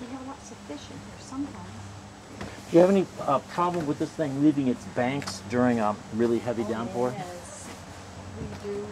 You know what's sufficient here sometimes. Do you have any problem with this thing leaving its banks during a really heavy downpour? Yes, we do.